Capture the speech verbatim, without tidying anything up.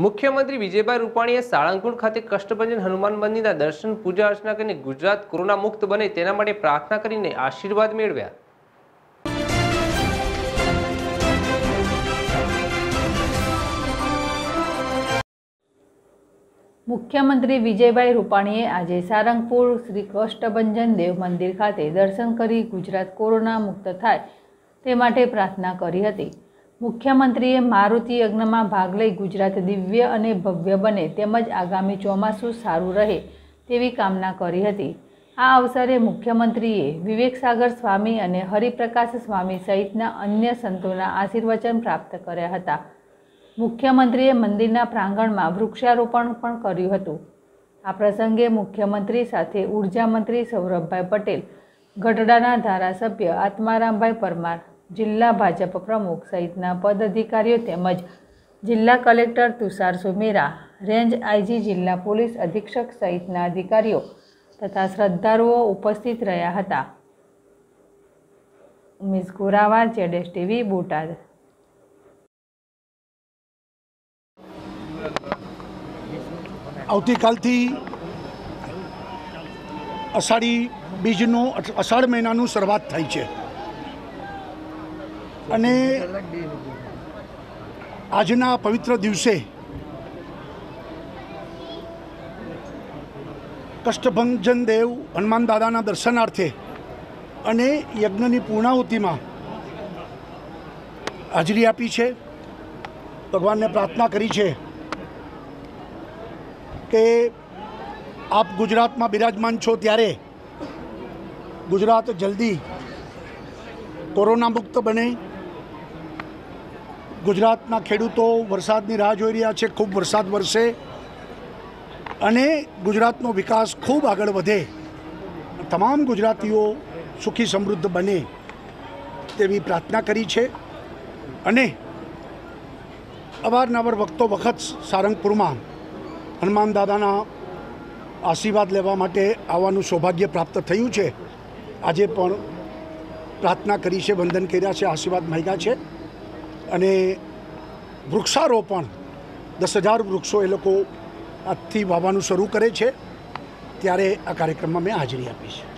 मुख्यमंत्री विजयभाई रूपाणीए सारंगपुर खाते कष्टभंजन हनुमान मंदिरना दर्शन पूजा अर्चना करीने गुजरात कोरोना मुक्त बने तेना माटे प्रार्थना करीने आशीर्वाद मेळव्या। मुख्यमंत्री विजयभाई रूपाणीए आज सारंगपुर श्री कष्टभंजन देव मंदिर खाते दर्शन करी गुजरात कोरोना मुक्त थाय ते माटे प्रार्थना करी हती। मुख्यमंत्रीए मारुति यज्ञमां भाग लई गुजरात दिव्य अने भव्य बने तेमज आगामी चोमासुं सारूं रहे तेवी कामना करी हती। आ अवसरे मुख्यमंत्रीए विवेकसागर स्वामी अने हरिप्रकाश स्वामी सहितना अन्य संतोना आशीर्वचन प्राप्त कर्या हता। मुख्यमंत्रीए मंदिरना प्रांगणमां वृक्षारोपण पण कर्युं हतुं। आ प्रसंगे मुख्यमंत्री साथे ऊर्जा मंत्री सौरभ भाई पटेल, गढडाना धारासभ्य आत्माराम भाई पर्मार, जिला भाजप प्रमुख सहितना पदाधिकारी तेमज जिला collector Tushar Sumera, range IG, जिला पुलिस अधीक्षक सहितना अधिकारी तथा श्रद्धालुओं उपस्थित रहा हता। उमेश गोरावार, जेडेस टीवी, बोटाद। आवतीकालथी आषाढ़ी बीजनो आषाढ़ महीनानु शुरुआत थई छे અને આજના પવિત્ર દિવસે કષ્ટભંજન દેવ હનુમાન દાદાના દર્શનાર્થે અને યજ્ઞની પૂર્ણાહુતિમાં હાજરી આપી છે। ભગવાનને પ્રાર્થના કરી છે કે આપ ગુજરાતમાં બિરાજમાન છો ત્યારે ગુજરાત જલ્દી કોરોના મુક્ત બને। गुजरातना खेडूतो वरसादनी राह जोई रह्या छे, खूब वरसाद वरसे अने गुजरातनो विकास खूब आगळ वधे, तमाम गुजरातीओ सुखी समृद्ध बने तेवी प्रार्थना करी छे। अने अवारनवार वक्तो वखत सारंगपुरमां हनुमान दादाना आशीर्वाद लेवा माटे आववानुं सौभाग्य प्राप्त थयुं छे। आजे पण प्रार्थना करी छे, वंदन कर्या छे, आशीर्वाद मांग्या छे અને વૃક્ષારોપણ દસ હજાર વૃક્ષો એ લોકો આજથી વાવવાનું શરૂ કરે છે ત્યારે આ કાર્યક્રમમાં મેં હાજરી આપી છે।